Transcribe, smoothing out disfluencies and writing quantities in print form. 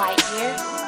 light year.